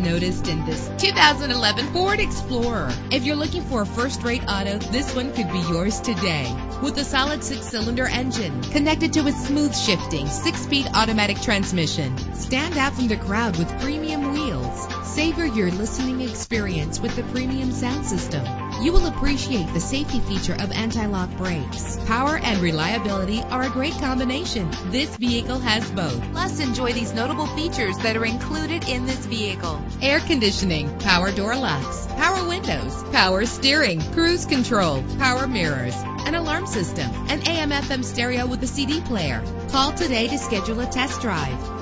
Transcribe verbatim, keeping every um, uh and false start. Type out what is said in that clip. noticed in this two thousand eleven Ford Explorer. If you're looking for a first-rate auto, this one could be yours today. With a solid six-cylinder engine connected to a smooth-shifting, six-speed automatic transmission. Stand out from the crowd with premium wheels. Savor your listening experience with the premium sound system. You will appreciate the safety feature of anti-lock brakes. Power and reliability are a great combination. This vehicle has both. Plus, enjoy these notable features that are included in this vehicle: air conditioning, power door locks, power windows, power steering, cruise control, power mirrors, an alarm system, an A M F M stereo with a C D player. Call today to schedule a test drive.